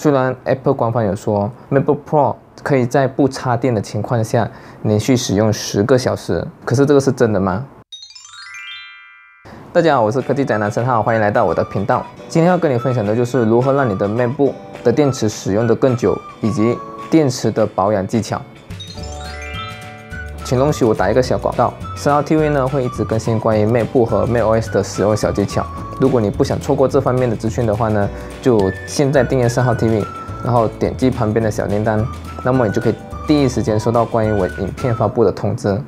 虽然 Apple 官方有说 MacBook Pro 可以在不插电的情况下连续使用10个小时，可是这个是真的吗？大家好，我是科技宅男生浩，欢迎来到我的频道。今天要跟你分享的就是如何让你的 MacBook 的电池使用的更久，以及电池的保养技巧。请容许我打一个小广告，生浩 TV 呢会一直更新关于 MacBook 和 macOS 的使用小技巧。 如果你不想错过这方面的资讯的话呢，就现在订阅生浩 TV， 然后点击旁边的小铃铛，那么你就可以第一时间收到关于我影片发布的通知。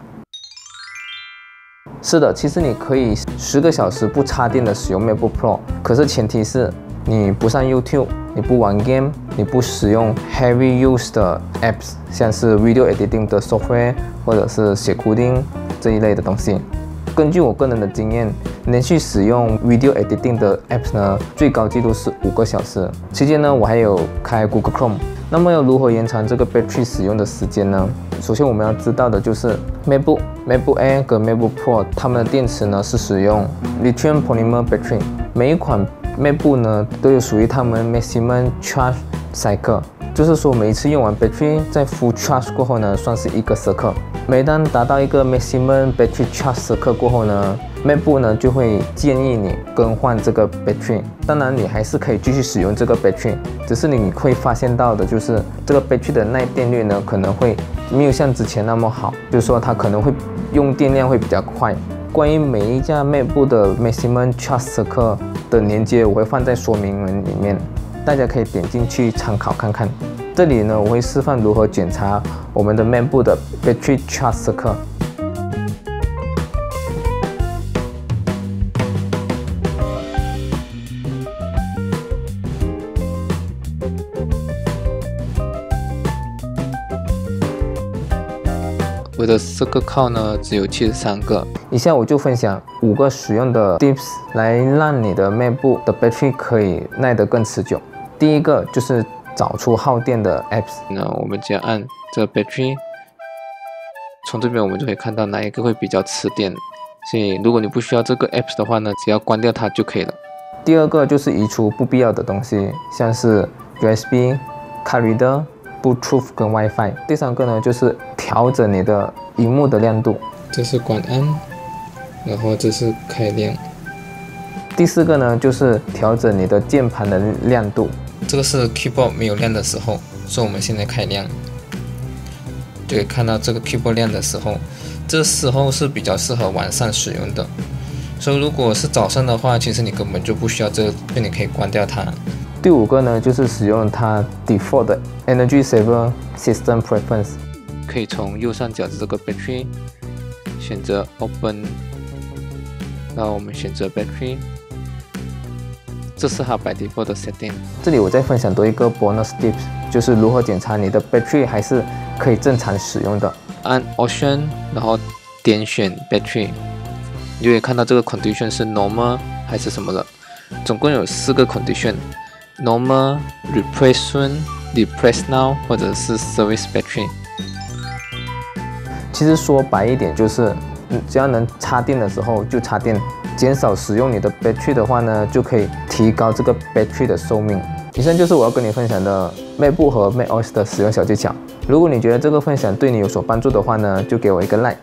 是的，其实你可以10个小时不插电的使用 MacBook Pro， 可是前提是你不上 YouTube， 你不玩 game， 你不使用 heavy use 的 apps， 像是 video editing 的 software 或者是写 coding 这一类的东西。 根据我个人的经验，连续使用 video editing 的 apps 呢，最高记录是5个小时。期间呢，我还有开 Google Chrome。那么要如何延长这个 battery 使用的时间呢？首先我们要知道的就是 MacBook Air 跟 MacBook Pro 它们的电池呢是使用 lithium polymer battery。每一款 MacBook 呢都有属于它们 maximum charge cycle， 就是说每一次用完 battery 在 full charge 过后呢，算是一个 cycle。 每当达到一个 maximum battery charge 时刻过后呢 ，MacBook 呢就会建议你更换这个 battery。当然，你还是可以继续使用这个 battery， 只是你会发现到的就是这个 battery 的耐电率呢可能会没有像之前那么好，就是说它可能会用电量会比较快。关于每一架 MacBook 的 maximum charge 时刻的连接，我会放在说明文里面，大家可以点进去参考看看。 这里呢，我会示范如何检查我们的 MacBook 的 battery charge cycle。我的cycle count呢只有73个。以下我就分享5个使用的 tips 来让你的 MacBook 的 battery 可以耐得更持久。第一个就是 找出耗电的 apps， 那我们只要按这个 battery， 从这边我们就可以看到哪一个会比较吃电。所以如果你不需要这个 apps 的话呢，只要关掉它就可以了。第二个就是移除不必要的东西，像是 USB、Card Reader、Bluetooth 跟 WiFi。第三个呢就是调整你的螢幕的亮度，这是关暗，然后这是开亮。第四个呢就是调整你的键盘的亮度。 这个是 keyboard 没有亮的时候，所以我们现在开亮，就可以看到这个 keyboard 亮的时候，这时候是比较适合晚上使用的。所以如果是早上的话，其实你根本就不需要这个，你可以关掉它。第5个呢，就是使用它 default 的 Energy Saver System Preference， 可以从右上角的这个 battery 选择 Open， 然后我们选择 battery。 这是它 by default 的 setting。这里我再分享多一个 bonus tips， 就是如何检查你的 battery 还是可以正常使用的。按 Option， 然后点选 battery， 你就可以看到这个 condition 是 normal 还是什么了。总共有4个 condition：normal、replace soon、replace now 或者是 service battery。其实说白一点就是，只要能插电的时候就插电。 减少使用你的 battery 的话呢，就可以提高这个 battery 的寿命。以上就是我要跟你分享的 MacBook 和 macOS 的使用小技巧。如果你觉得这个分享对你有所帮助的话呢，就给我一个 like，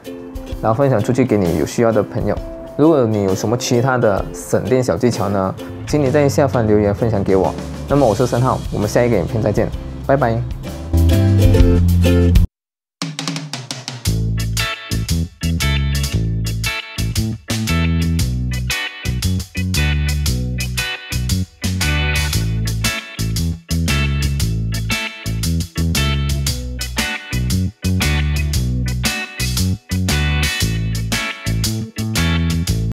然后分享出去给你有需要的朋友。如果你有什么其他的省电小技巧呢，请你在下方留言分享给我。那么我是生浩，我们下一个影片再见，拜拜。